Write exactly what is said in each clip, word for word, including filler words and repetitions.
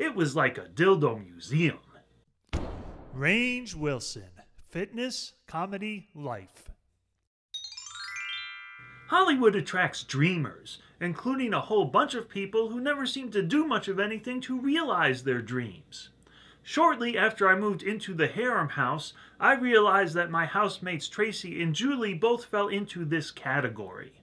It was like a dildo museum. Range Wilson, fitness, comedy, life. Hollywood attracts dreamers, including a whole bunch of people who never seem to do much of anything to realize their dreams. Shortly after I moved into the Harem House, I realized that my housemates Tracy and Julie both fell into this category.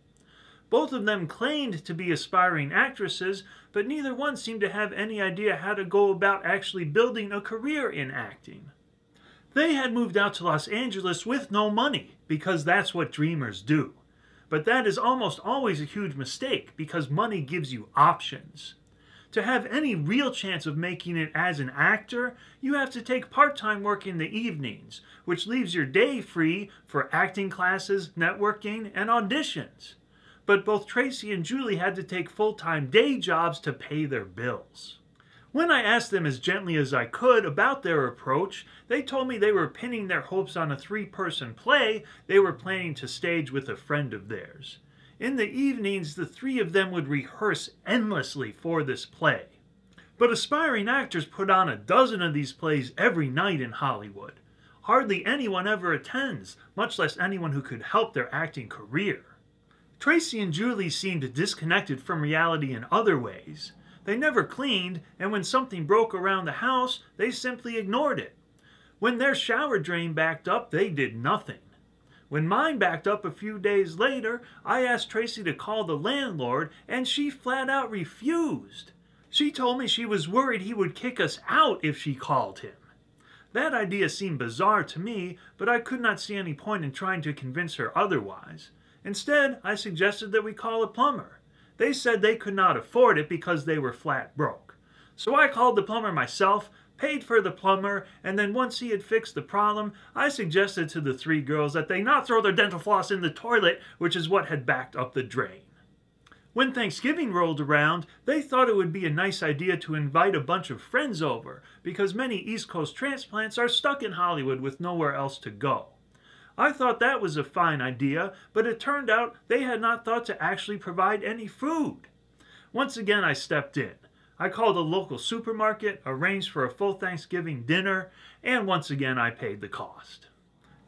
Both of them claimed to be aspiring actresses, but neither one seemed to have any idea how to go about actually building a career in acting. They had moved out to Los Angeles with no money, because that's what dreamers do. But that is almost always a huge mistake, because money gives you options. To have any real chance of making it as an actor, you have to take part-time work in the evenings, which leaves your day free for acting classes, networking, and auditions. But both Tracy and Julie had to take full-time day jobs to pay their bills. When I asked them as gently as I could about their approach, they told me they were pinning their hopes on a three-person play they were planning to stage with a friend of theirs. In the evenings, the three of them would rehearse endlessly for this play. But aspiring actors put on a dozen of these plays every night in Hollywood. Hardly anyone ever attends, much less anyone who could help their acting career. Tracy and Julie seemed disconnected from reality in other ways. They never cleaned, and when something broke around the house, they simply ignored it. When their shower drain backed up, they did nothing. When mine backed up a few days later, I asked Tracy to call the landlord, and she flat out refused. She told me she was worried he would kick us out if she called him. That idea seemed bizarre to me, but I could not see any point in trying to convince her otherwise. Instead, I suggested that we call a plumber. They said they could not afford it because they were flat broke. So I called the plumber myself, paid for the plumber, and then once he had fixed the problem, I suggested to the three girls that they not throw their dental floss in the toilet, which is what had backed up the drain. When Thanksgiving rolled around, they thought it would be a nice idea to invite a bunch of friends over, because many East Coast transplants are stuck in Hollywood with nowhere else to go. I thought that was a fine idea, but it turned out they had not thought to actually provide any food. Once again, I stepped in. I called a local supermarket, arranged for a full Thanksgiving dinner, and once again I paid the cost.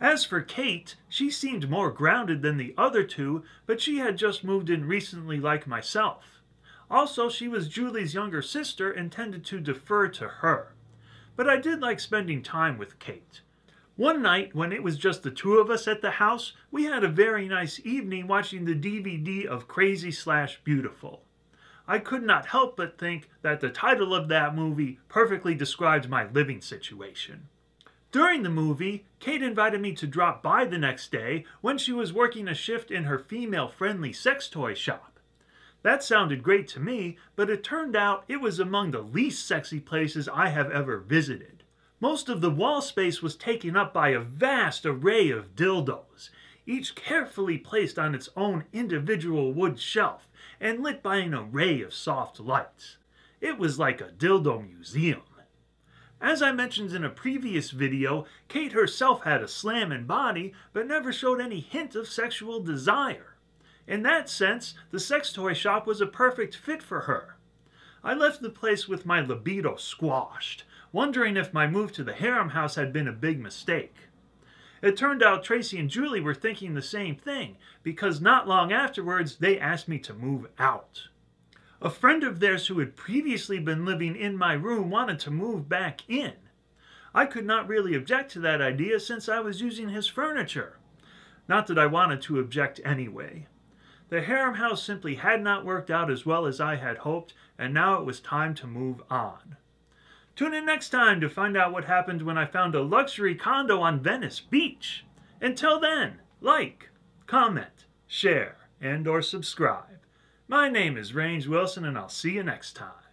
As for Kate, she seemed more grounded than the other two, but she had just moved in recently like myself. Also, she was Julie's younger sister and tended to defer to her. But I did like spending time with Kate. One night, when it was just the two of us at the house, we had a very nice evening watching the D V D of Crazy/Beautiful. I could not help but think that the title of that movie perfectly described my living situation. During the movie, Kate invited me to drop by the next day when she was working a shift in her female-friendly sex toy shop. That sounded great to me, but it turned out it was among the least sexy places I have ever visited. Most of the wall space was taken up by a vast array of dildos, each carefully placed on its own individual wood shelf and lit by an array of soft lights. It was like a dildo museum. As I mentioned in a previous video, Kate herself had a slammin' body, but never showed any hint of sexual desire. In that sense, the sex toy shop was a perfect fit for her. I left the place with my libido squashed, wondering if my move to the Harem House had been a big mistake. It turned out Tracy and Julie were thinking the same thing, because not long afterwards they asked me to move out. A friend of theirs who had previously been living in my room wanted to move back in. I could not really object to that idea since I was using his furniture. Not that I wanted to object anyway. The Harem House simply had not worked out as well as I had hoped, and now it was time to move on. Tune in next time to find out what happened when I found a luxury condo on Venice Beach. Until then, like, comment, share, and or subscribe. My name is Range Wilson, and I'll see you next time.